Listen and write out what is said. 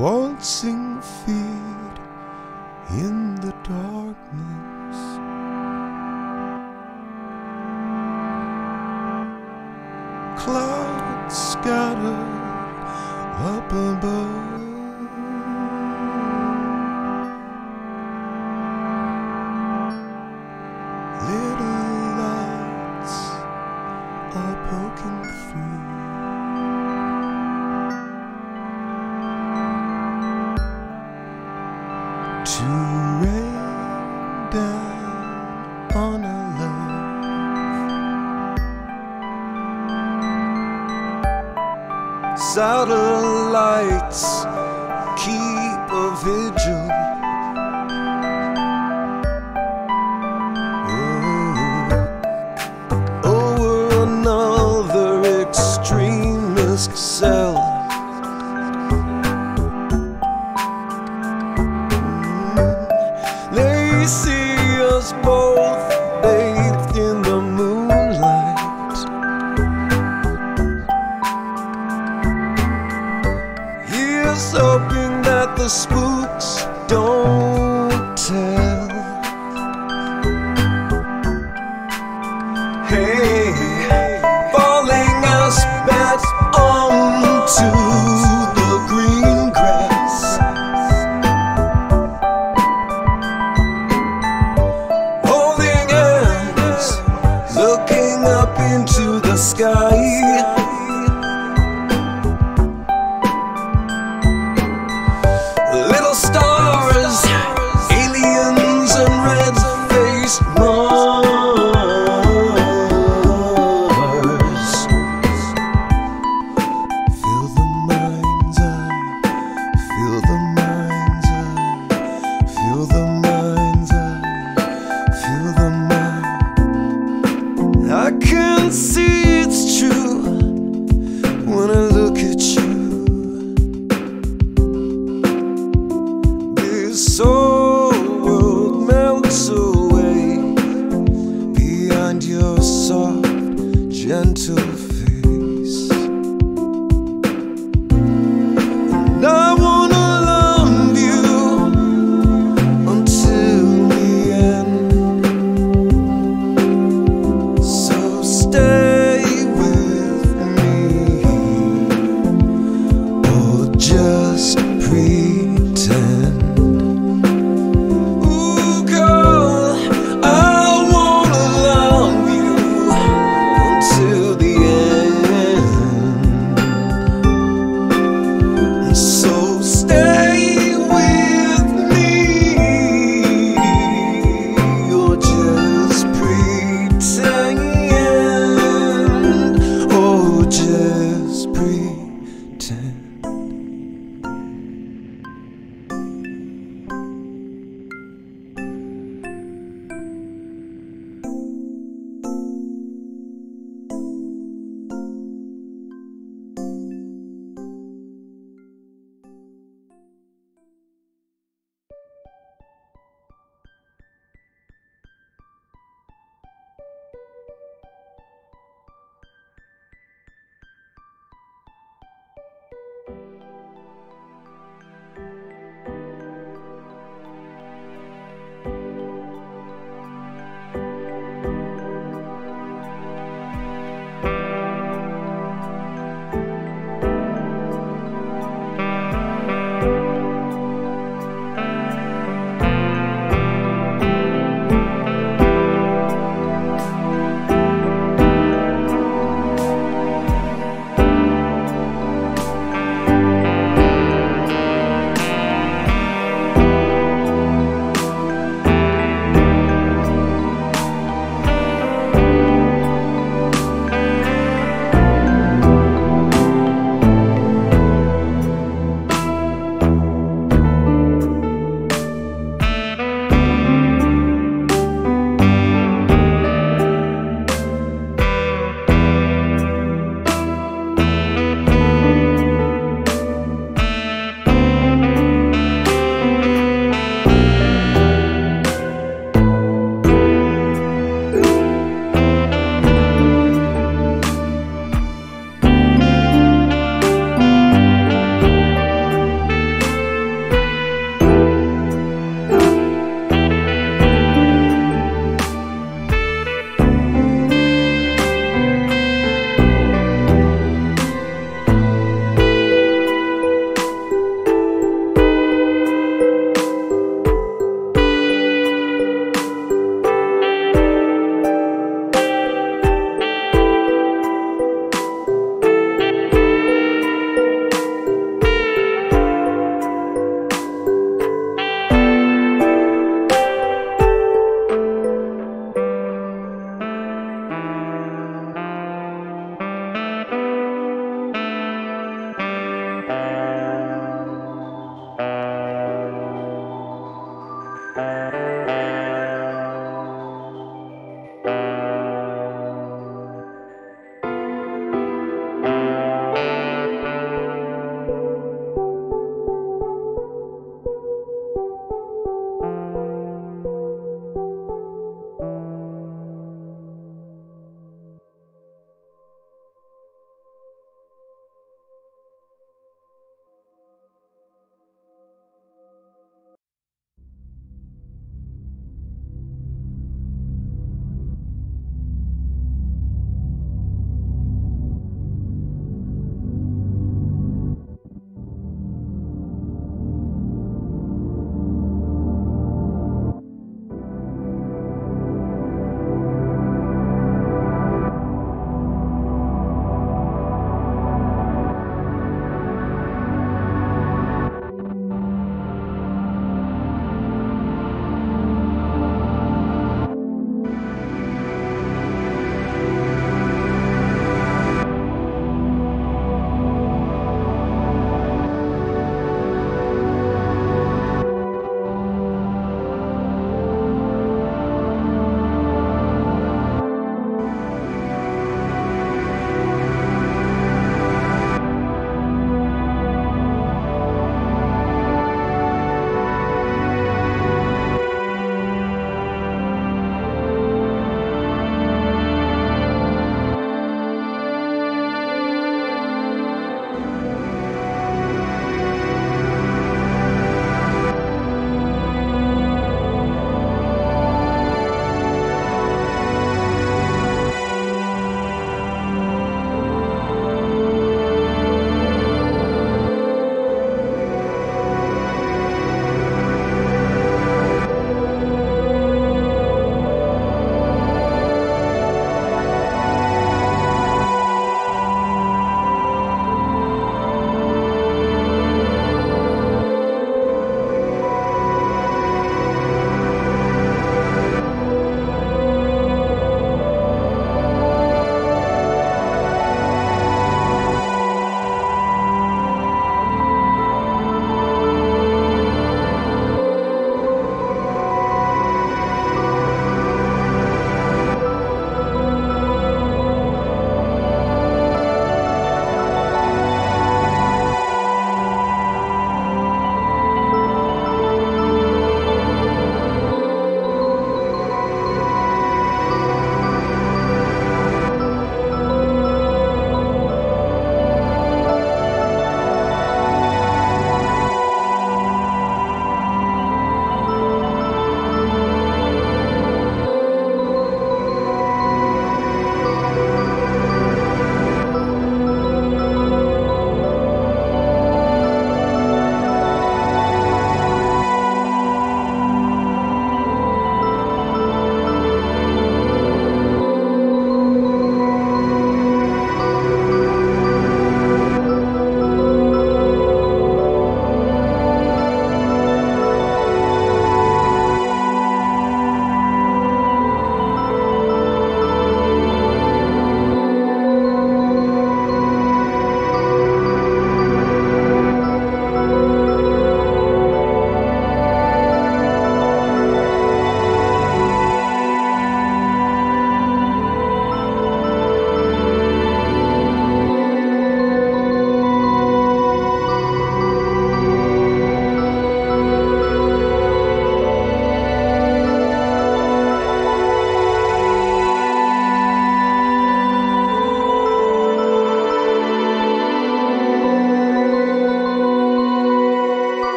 waltzing feet in the darkness. Clouds scattered up above, little lights are poking through. To rain down on a love. Satellites keep a vigil. Oh, over another extremist cell. They see us both bathed in the moonlight. Here's hoping that the spooks don't tell. Hey, falling us back onto into the sky. Little stars, aliens and red-faced Mars. Feel the mind's eye, feel the mind's eye, feel the mind's eye, feel the mind. I can't see it's true when I look at you. This whole world melts away behind your soft, gentle face. And I wanna love you until the end. So stay. Till the end.